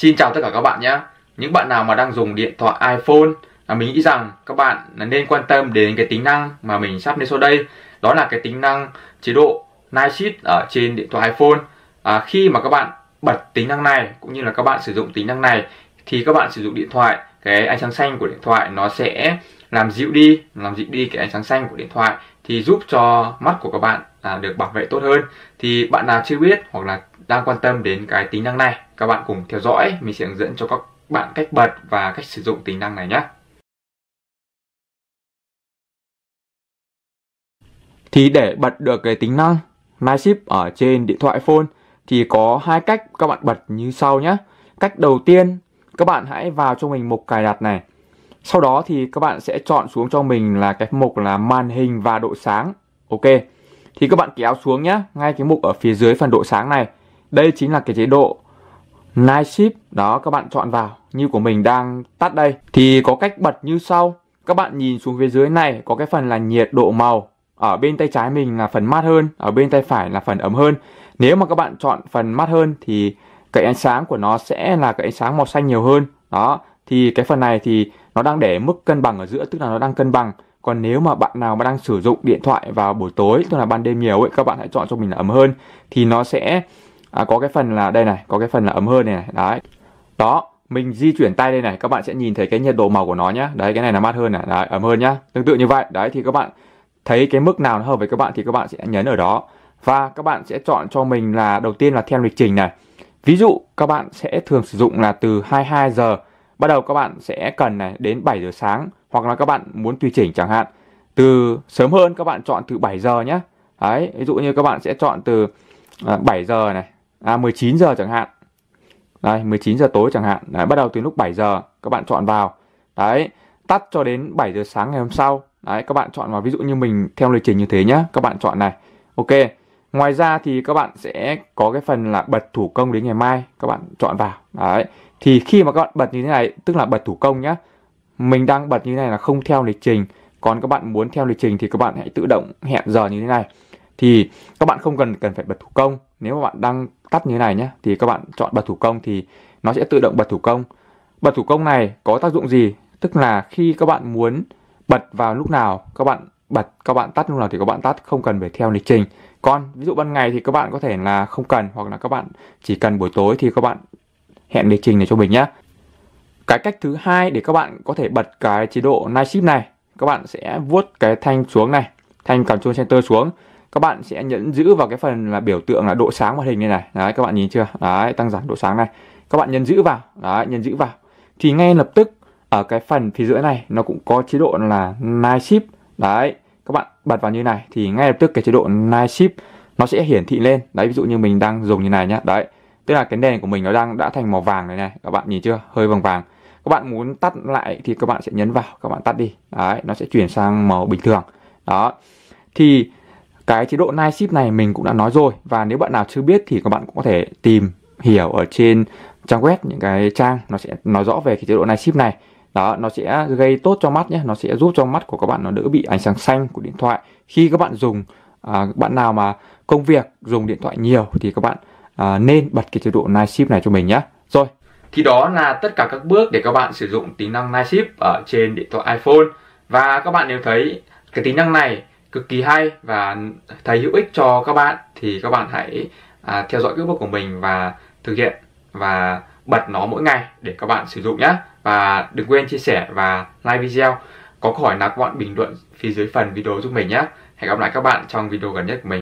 Xin chào tất cả các bạn nhé. Những bạn nào mà đang dùng điện thoại iPhone, mình nghĩ rằng các bạn nên quan tâm đến cái tính năng mà mình sắp lên sau đây. Đó là cái tính năng chế độ Night Shift ở trên điện thoại iPhone. Khi mà các bạn bật tính năng này cũng như là các bạn sử dụng tính năng này thì các bạn sử dụng điện thoại, cái ánh sáng xanh của điện thoại nó sẽ làm dịu đi cái ánh sáng xanh của điện thoại, thì giúp cho mắt của các bạn được bảo vệ tốt hơn. Thì bạn nào chưa biết hoặc là đang quan tâm đến cái tính năng này, các bạn cùng theo dõi, mình sẽ hướng dẫn cho các bạn cách bật và cách sử dụng tính năng này nhé. Thì để bật được cái tính năng Night Shift ở trên điện thoại iPhone thì có hai cách các bạn bật như sau nhé. Cách đầu tiên, các bạn hãy vào cho mình mục cài đặt này. Sau đó thì các bạn sẽ chọn xuống cho mình là cái mục là màn hình và độ sáng. Ok. Thì các bạn kéo xuống nhé, ngay cái mục ở phía dưới phần độ sáng này. Đây chính là cái chế độ Night Shift. Đó, các bạn chọn vào, như của mình đang tắt đây. Thì có cách bật như sau. Các bạn nhìn xuống phía dưới này có cái phần là nhiệt độ màu. Ở bên tay trái mình là phần mát hơn, ở bên tay phải là phần ấm hơn. Nếu mà các bạn chọn phần mát hơn thì cái ánh sáng của nó sẽ là cái ánh sáng màu xanh nhiều hơn. Đó, thì cái phần này thì nó đang để mức cân bằng ở giữa, tức là nó đang cân bằng. Còn nếu mà bạn nào mà đang sử dụng điện thoại vào buổi tối, tức là ban đêm nhiều ấy, các bạn hãy chọn cho mình là ấm hơn. Thì nó sẽ có cái phần là đây này, có cái phần là ấm hơn này, này. Đấy. Đó, mình di chuyển tay đây này, các bạn sẽ nhìn thấy cái nhiệt độ màu của nó nhá. Đấy, cái này là mát hơn này, đấy, ấm hơn nhá. Tương tự như vậy. Đấy, thì các bạn thấy cái mức nào nó hợp với các bạn thì các bạn sẽ nhấn ở đó. Và các bạn sẽ chọn cho mình là đầu tiên là theo lịch trình này. Ví dụ các bạn sẽ thường sử dụng là từ 22 giờ bắt đầu các bạn sẽ cần này đến 7 giờ sáng, hoặc là các bạn muốn tùy chỉnh chẳng hạn. Từ sớm hơn các bạn chọn từ 7 giờ nhé. Đấy, ví dụ như các bạn sẽ chọn từ 7 giờ này, 19 giờ chẳng hạn. Đây, 19 giờ tối chẳng hạn. Đấy, bắt đầu từ lúc 7 giờ các bạn chọn vào. Đấy, tắt cho đến 7 giờ sáng ngày hôm sau. Đấy, các bạn chọn vào, ví dụ như mình theo lịch trình như thế nhé. Các bạn chọn này. Ok. Ngoài ra thì các bạn sẽ có cái phần là bật thủ công đến ngày mai, các bạn chọn vào. Đấy. Thì khi mà các bạn bật như thế này, tức là bật thủ công nhá. Mình đang bật như thế này là không theo lịch trình. Còn các bạn muốn theo lịch trình thì các bạn hãy tự động hẹn giờ như thế này. Thì các bạn không cần phải bật thủ công. Nếu mà bạn đang tắt như thế này nhá, thì các bạn chọn bật thủ công thì nó sẽ tự động bật thủ công. Bật thủ công này có tác dụng gì? Tức là khi các bạn muốn bật vào lúc nào, các bạn bật, các bạn tắt lúc nào thì các bạn tắt, không cần phải theo lịch trình. Còn ví dụ ban ngày thì các bạn có thể là không cần, hoặc là các bạn chỉ cần buổi tối thì các bạn hẹn lịch trình này cho mình nhé. Cái cách thứ hai để các bạn có thể bật cái chế độ Night Shift này, các bạn sẽ vuốt cái thanh xuống này, thanh Control Center xuống. Các bạn sẽ nhấn giữ vào cái phần là biểu tượng là độ sáng màn hình này này. Đấy, các bạn nhìn chưa? Đấy, tăng giảm độ sáng này. Các bạn nhấn giữ vào. Đấy, nhấn giữ vào. Thì ngay lập tức ở cái phần phía giữa này nó cũng có chế độ là Night Shift. Đấy, các bạn bật vào như này thì ngay lập tức cái chế độ Night Shift nó sẽ hiển thị lên. Đấy, ví dụ như mình đang dùng như này nhá. Đấy, tức là cái nền của mình nó đang đã thành màu vàng này này. Các bạn nhìn chưa? Hơi vàng vàng. Các bạn muốn tắt lại thì các bạn sẽ nhấn vào, các bạn tắt đi. Đấy, nó sẽ chuyển sang màu bình thường. Đó. Thì cái chế độ Night Shift này mình cũng đã nói rồi. Và nếu bạn nào chưa biết thì các bạn cũng có thể tìm hiểu ở trên trang web, những cái trang nó sẽ nói rõ về cái chế độ Night Shift này. Đó, nó sẽ gây tốt cho mắt nhé, nó sẽ giúp cho mắt của các bạn nó đỡ bị ánh sáng xanh của điện thoại. Khi các bạn dùng, bạn nào mà công việc dùng điện thoại nhiều thì các bạn nên bật cái chế độ Night Shift này cho mình nhé. Rồi, thì đó là tất cả các bước để các bạn sử dụng tính năng Night Shift ở trên điện thoại iPhone. Và các bạn nếu thấy cái tính năng này cực kỳ hay và thấy hữu ích cho các bạn thì các bạn hãy theo dõi các bước của mình và thực hiện và bật nó mỗi ngày để các bạn sử dụng nhé. Và đừng quên chia sẻ và like video. Có câu hỏi nào các bạn bình luận phía dưới phần video giúp mình nhé. Hẹn gặp lại các bạn trong video gần nhất của mình.